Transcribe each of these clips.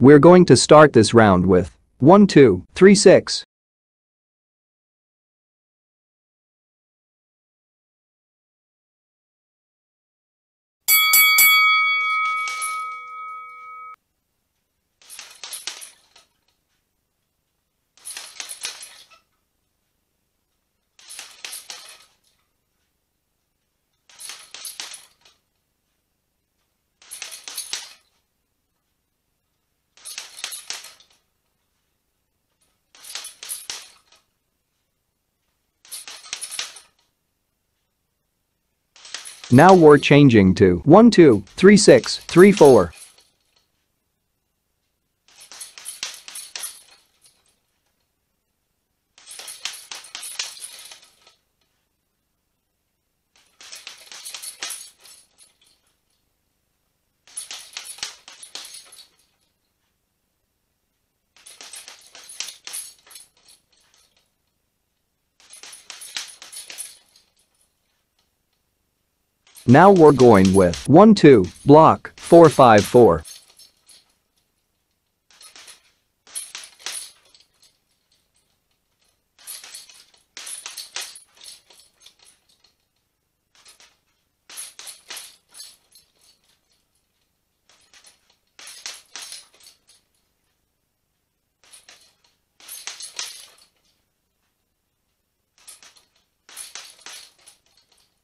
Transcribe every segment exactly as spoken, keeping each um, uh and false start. We're going to start this round with one, two, three, six. Now we're changing to one, two, three, six, three, four. Now we're going with one, two, block, four, five, four.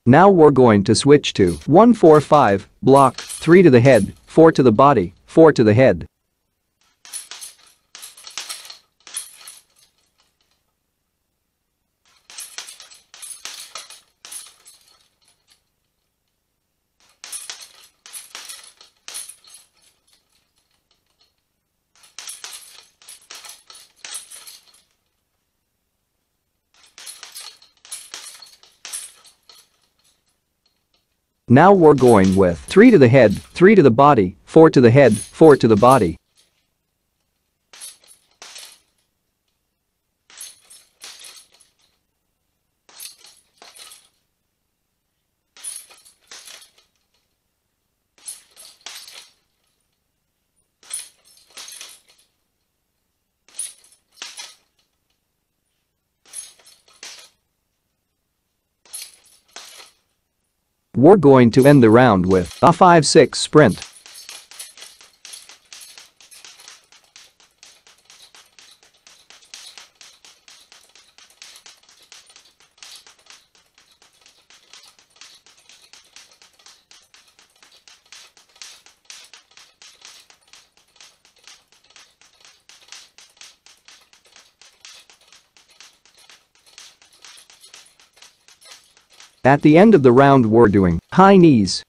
Now we're going to switch to one, four, five, block, three to the head, four to the body, four to the head. Now we're going with three to the head, three to the body, four to the head, four to the body. We're going to end the round with a five six sprint. At the end of the round we're doing high knees.